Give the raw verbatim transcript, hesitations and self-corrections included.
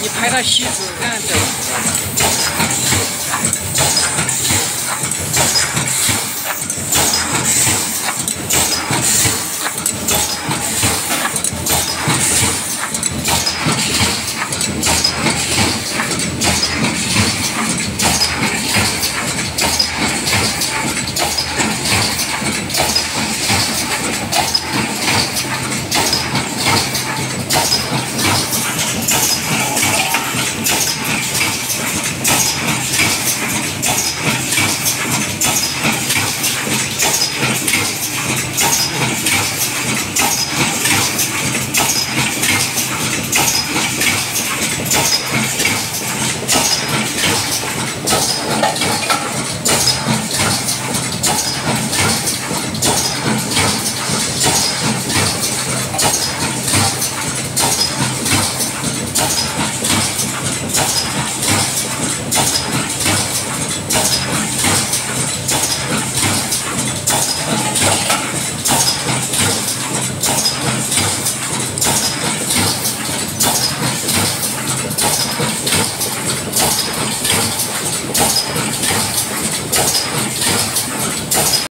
你拍到戏子看着。